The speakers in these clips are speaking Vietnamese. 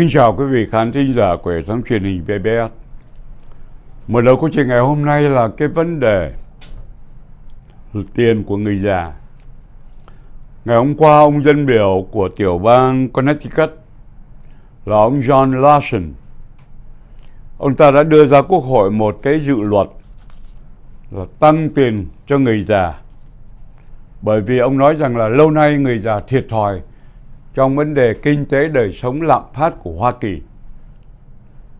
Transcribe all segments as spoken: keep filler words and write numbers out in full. Kính chào quý vị khán thính giả của hệ thống truyền hình vê bê ét. Mở đầu câu chuyện ngày hôm nay là cái vấn đề tiền của người già. Ngày hôm qua, ông dân biểu của tiểu bang Connecticut là ông John Larson, ông ta đã đưa ra quốc hội một cái dự luật là tăng tiền cho người già. Bởi vì ông nói rằng là lâu nay người già thiệt thòi trong vấn đề kinh tế đời sống lạm phát của Hoa Kỳ.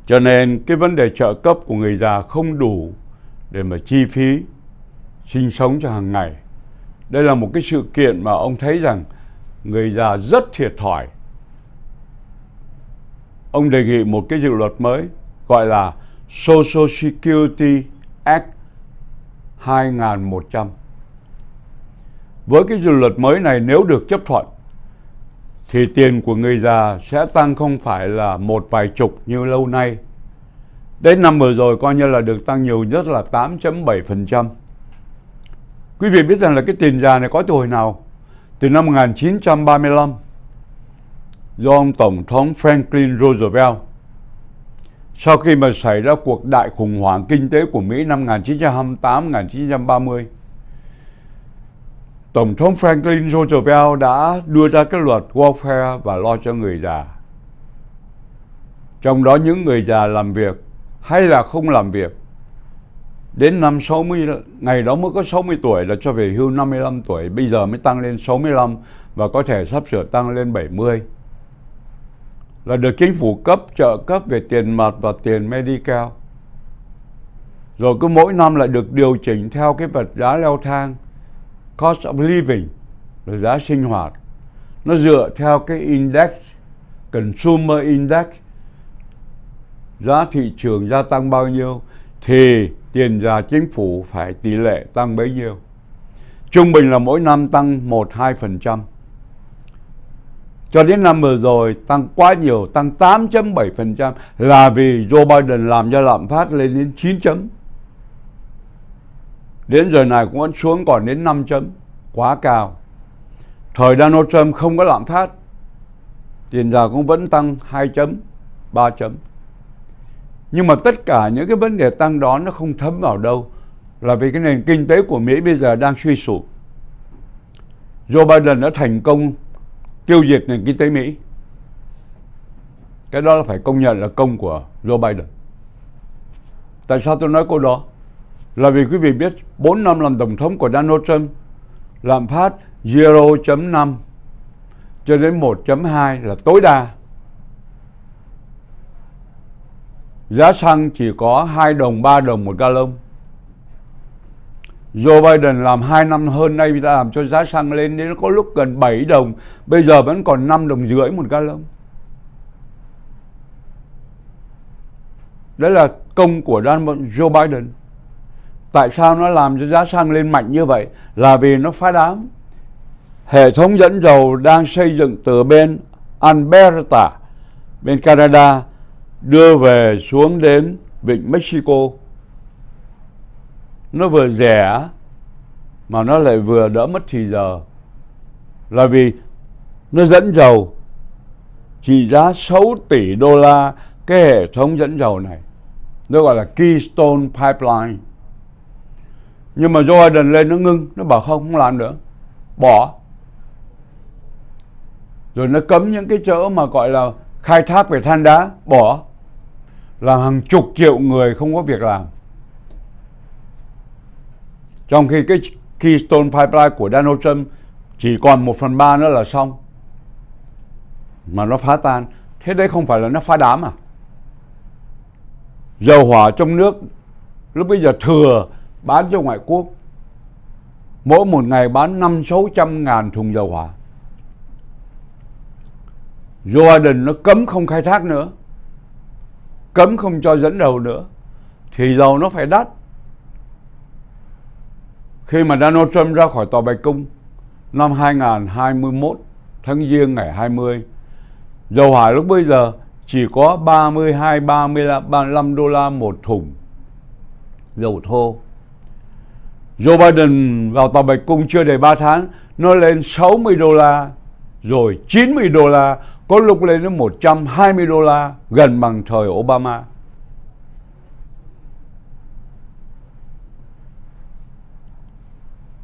Cho nên cái vấn đề trợ cấp của người già không đủ để mà chi phí sinh sống cho hàng ngày. Đây là một cái sự kiện mà ông thấy rằng người già rất thiệt thòi. Ông đề nghị một cái dự luật mới gọi là Social Security Act hai một không không. Với cái dự luật mới này, nếu được chấp thuận thì tiền của người già sẽ tăng không phải là một vài chục như lâu nay. Đến năm vừa rồi coi như là được tăng nhiều nhất là tám phẩy bảy phần trăm. Quý vị biết rằng là cái tiền già này có từ hồi nào? Từ năm một nghìn chín trăm ba mươi lăm, do ông Tổng thống Franklin Roosevelt, sau khi mà xảy ra cuộc đại khủng hoảng kinh tế của Mỹ năm một nghìn chín trăm hai mươi tám đến một nghìn chín trăm ba mươi, Tổng thống Franklin Roosevelt đã đưa ra cái luật welfare và lo cho người già. Trong đó những người già làm việc hay là không làm việc, đến năm sáu mươi, ngày đó mới có sáu mươi tuổi là cho về hưu năm mươi lăm tuổi, bây giờ mới tăng lên sáu mươi lăm và có thể sắp sửa tăng lên bảy mươi. Là được chính phủ cấp trợ cấp về tiền mặt và tiền Medicare. Rồi cứ mỗi năm lại được điều chỉnh theo cái vật giá leo thang, cost of living, là giá sinh hoạt. Nó dựa theo cái index, consumer index, giá thị trường gia tăng bao nhiêu thì tiền già chính phủ phải tỷ lệ tăng bấy nhiêu. Trung bình là mỗi năm tăng một đến hai phần trăm. Cho đến năm vừa rồi tăng quá nhiều, tăng tám phẩy bảy phần trăm là vì Joe Biden làm cho lạm phát lên đến chín chấm. Đến giờ này cũng vẫn xuống còn đến năm chấm, quá cao. Thời Donald Trump không có lạm phát, tiền già cũng vẫn tăng hai chấm, ba chấm. Nhưng mà tất cả những cái vấn đề tăng đó nó không thấm vào đâu, là vì cái nền kinh tế của Mỹ bây giờ đang suy sụp. Joe Biden đã thành công tiêu diệt nền kinh tế Mỹ. Cái đó là phải công nhận là công của Joe Biden. Tại sao tôi nói câu đó? Là vì quý vị biết bốn năm làm tổng thống của Donald Trump, lạm phát không phẩy năm cho đến một phẩy hai là tối đa. Giá xăng chỉ có hai đồng, ba đồng một gallon. Joe Biden làm hai năm hơn nay đã làm cho giá xăng lên đến có lúc gần bảy đồng, bây giờ vẫn còn năm đồng rưỡi một gallon. Đấy là công của Joe Biden. Tại sao nó làm cho giá xăng lên mạnh như vậy? Là vì nó phá đám. Hệ thống dẫn dầu đang xây dựng từ bên Alberta, bên Canada, đưa về xuống đến vịnh Mexico. Nó vừa rẻ mà nó lại vừa đỡ mất thì giờ. Là vì nó dẫn dầu trị giá sáu tỷ đô la cái hệ thống dẫn dầu này. Nó gọi là Keystone Pipeline. Nhưng mà Joe Biden lên nó ngưng, nó bảo không, không làm nữa, bỏ. Rồi nó cấm những cái chỗ mà gọi là khai thác về than đá, bỏ. Làm hàng chục triệu người không có việc làm. Trong khi cái Keystone Pipeline của Donald Trump chỉ còn một phần ba nữa là xong. Mà nó phá tan. Thế đấy không phải là nó phá đám à? Dầu hỏa trong nước lúc bây giờ thừa bán cho ngoại quốc. Mỗi một ngày bán năm sáu trăm ngàn thùng dầu hỏa. Joe Biden nó cấm không khai thác nữa, cấm không cho dẫn dầu nữa, thì dầu nó phải đắt. Khi mà Donald Trump ra khỏi Tòa Bạch Cung năm hai nghìn không trăm hai mươi mốt, tháng Giêng ngày hai mươi, dầu hỏa lúc bây giờ chỉ có ba mươi hai, ba mươi lăm đô la một thùng dầu thô. Joe Biden vào Tòa Bạch Cung chưa đầy ba tháng, nó lên sáu mươi đô la, rồi chín mươi đô la, có lúc lên đến một trăm hai mươi đô la, gần bằng thời Obama.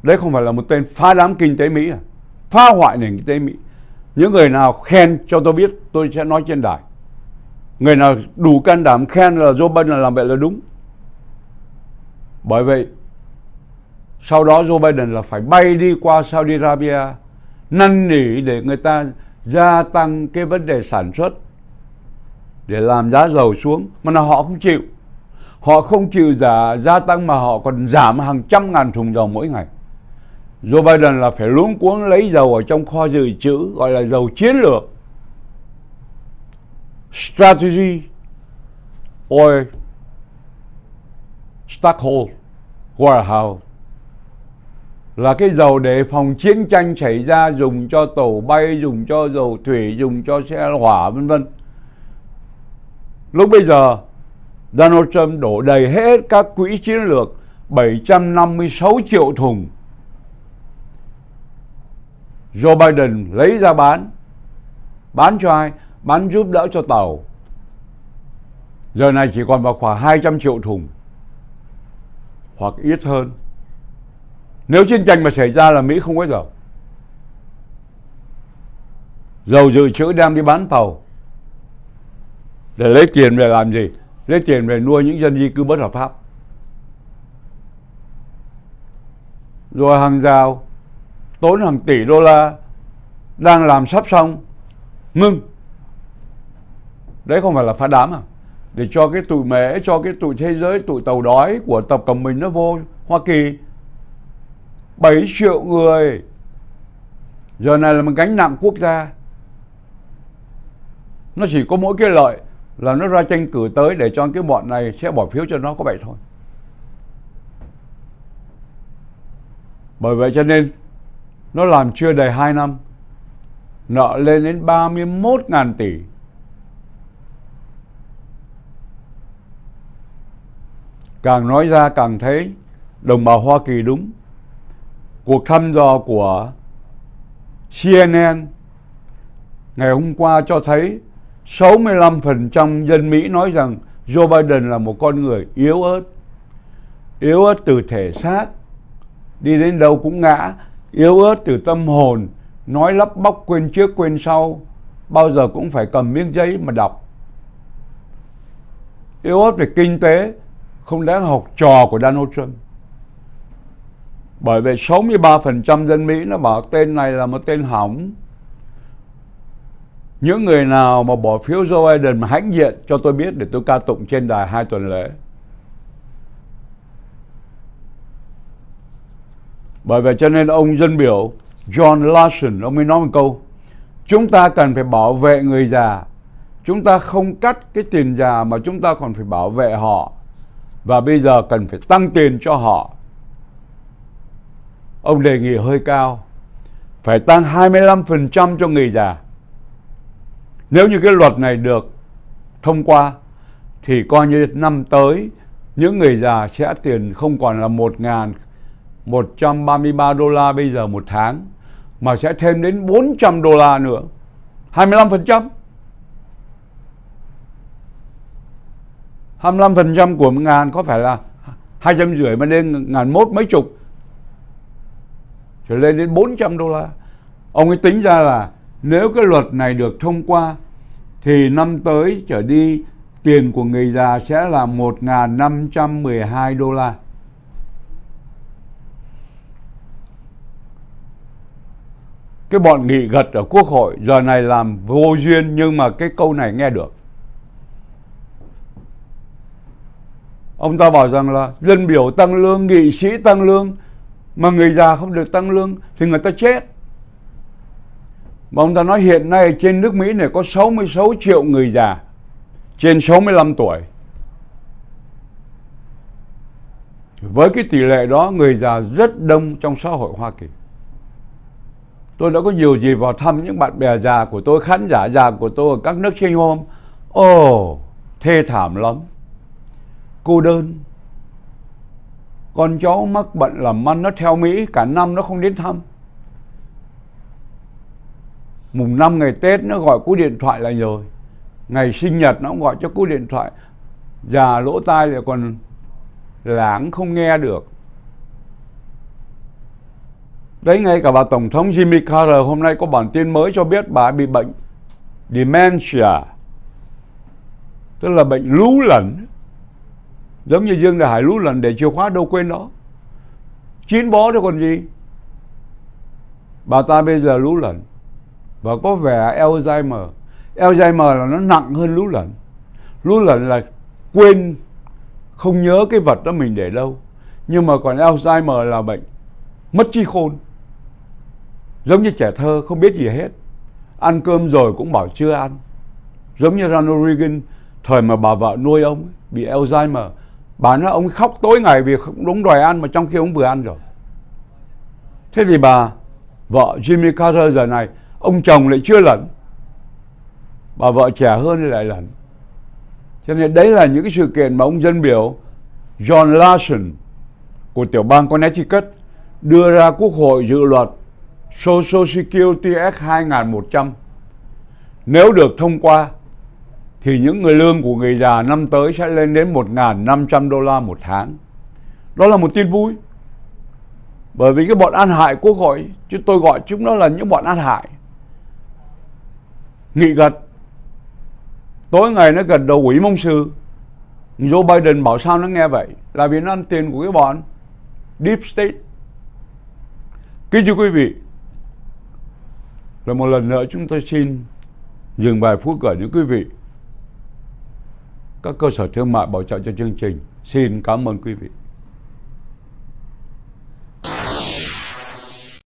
Đấy không phải là một tên phá đám kinh tế Mỹ, à? Phá hoại nền kinh tế Mỹ. Những người nào khen cho tôi biết, tôi sẽ nói trên đài. Người nào đủ can đảm khen là Joe Biden làm vậy là đúng. Bởi vậy, sau đó Joe Biden là phải bay đi qua Saudi Arabia, năn nỉ để người ta gia tăng cái vấn đề sản xuất để làm giá dầu xuống. Mà là họ không chịu. Họ không chịu giả gia tăng mà họ còn giảm hàng trăm ngàn thùng dầu mỗi ngày. Joe Biden là phải luống cuống lấy dầu ở trong kho dự trữ, gọi là dầu chiến lược, strategy oil stockhold warehouse, là cái dầu để phòng chiến tranh xảy ra, dùng cho tàu bay, dùng cho dầu thủy, dùng cho xe hỏa, vân vân. Lúc bây giờ Donald Trump đổ đầy hết các quỹ chiến lược, bảy trăm năm mươi sáu triệu thùng. Joe Biden lấy ra bán. Bán cho ai? Bán giúp đỡ cho tàu. Giờ này chỉ còn vào khoảng hai trăm triệu thùng, hoặc ít hơn. Nếu chiến tranh mà xảy ra là Mỹ không có dầu. Dầu dự trữ đem đi bán tàu để lấy tiền về làm gì? Lấy tiền về nuôi những dân di cư bất hợp pháp. Rồi hàng rào tốn hàng tỷ đô la, đang làm sắp xong, ngưng. Đấy không phải là phá đám à? Để cho cái tụi mễ, cho cái tụi thế giới, tụi tàu đói của Tập Cận Bình nó vô Hoa Kỳ. Bảy triệu người giờ này là một gánh nặng quốc gia. Nó chỉ có mỗi cái lợi là nó ra tranh cử tới để cho cái bọn này sẽ bỏ phiếu cho nó, có vậy thôi. Bởi vậy cho nên nó làm chưa đầy hai năm, nợ lên đến ba mươi mốt ngàn tỷ. Càng nói ra càng thấy đồng bào Hoa Kỳ đúng. Cuộc thăm dò của xê en en ngày hôm qua cho thấy sáu mươi lăm phần trăm dân Mỹ nói rằng Joe Biden là một con người yếu ớt. Yếu ớt từ thể xác, đi đến đâu cũng ngã. Yếu ớt từ tâm hồn, nói lắp bóc quên trước quên sau, bao giờ cũng phải cầm miếng giấy mà đọc. Yếu ớt về kinh tế, không đáng học trò của Donald Trump. Bởi vậy sáu mươi ba phần trăm dân Mỹ nó bảo tên này là một tên hỏng. Những người nào mà bỏ phiếu Joe Biden mà hãnh diện cho tôi biết để tôi ca tụng trên đài hai tuần lễ. Bởi vậy cho nên ông dân biểu John Larson, ông mới nói một câu: chúng ta cần phải bảo vệ người già. Chúng ta không cắt cái tiền già mà chúng ta còn phải bảo vệ họ. Và bây giờ cần phải tăng tiền cho họ. Ông đề nghị hơi cao, phải tăng hai mươi lăm phần trăm cho người già. Nếu như cái luật này được thông qua thì coi như năm tới những người già sẽ tiền không còn là một nghìn một trăm ba mươi ba đô la bây giờ một tháng, mà sẽ thêm đến bốn trăm đô la nữa. hai mươi lăm phần trăm hai mươi lăm phần trăm của một ngàn có phải là hai trăm rưỡi mà lên ngàn mốt mấy chục, rồi lên đến bốn trăm đô la. Ông ấy tính ra là nếu cái luật này được thông qua thì năm tới trở đi tiền của người già sẽ là một nghìn năm trăm mười hai đô la. Cái bọn nghị gật ở Quốc hội giờ này làm vô duyên, nhưng mà cái câu này nghe được. Ông ta bảo rằng là dân biểu tăng lương, nghị sĩ tăng lương, mà người già không được tăng lương thì người ta chết. Mà ông ta nói hiện nay trên nước Mỹ này có sáu mươi sáu triệu người già trên sáu mươi lăm tuổi. Với cái tỷ lệ đó, người già rất đông trong xã hội Hoa Kỳ. Tôi đã có nhiều gì vào thăm những bạn bè già của tôi, khán giả già của tôi ở các nước sinh hôm. Ồ, oh, thê thảm lắm. Cô đơn. Con cháu mắc bận làm ăn, nó theo Mỹ, cả năm nó không đến thăm. mùng năm ngày Tết nó gọi cú điện thoại là rồi, ngày sinh nhật nó cũng gọi cho cú điện thoại, già lỗ tai lại còn lãng không nghe được. Đấy, ngay cả bà Tổng thống Jimmy Carter hôm nay có bản tin mới cho biết bà bị bệnh dementia, tức là bệnh lú lẫn, giống như Dương Đại Hải lú lẫn để chìa khóa đâu quên đó, chín bó thôi còn gì. Bà ta bây giờ lú lẫn và có vẻ Alzheimer. Alzheimer là nó nặng hơn lú lẫn. Lú lẫn là quên, không nhớ cái vật đó mình để đâu. Nhưng mà còn Alzheimer là bệnh mất trí khôn, giống như trẻ thơ không biết gì hết, ăn cơm rồi cũng bảo chưa ăn, giống như Ronald Reagan thời mà bà vợ nuôi ông ấy, bị Alzheimer. Bà nói ông khóc tối ngày vì không đúng đòi ăn mà trong khi ông vừa ăn rồi. Thế thì bà vợ Jimmy Carter giờ này, ông chồng lại chưa lẫn, bà vợ trẻ hơn thì lại lẫn. Cho nên đấy là những cái sự kiện mà ông dân biểu John Larson của tiểu bang Connecticut đưa ra Quốc hội dự luật Social Security Act hai nghìn một trăm. Nếu được thông qua thì những người lương của người già năm tới sẽ lên đến một nghìn năm trăm đô la một tháng. Đó là một tin vui. Bởi vì cái bọn ăn hại Quốc hội, chứ tôi gọi chúng nó là những bọn ăn hại, nghị gật, tối ngày nó gật đầu ủy mông sư. Joe Biden bảo sao nó nghe vậy, là vì nó ăn tiền của cái bọn Deep State. Kính thưa quý vị, rồi một lần nữa chúng tôi xin dừng vài phút gửi đến quý vị các cơ sở thương mại bảo trợ cho chương trình. Xin cảm ơn quý vị.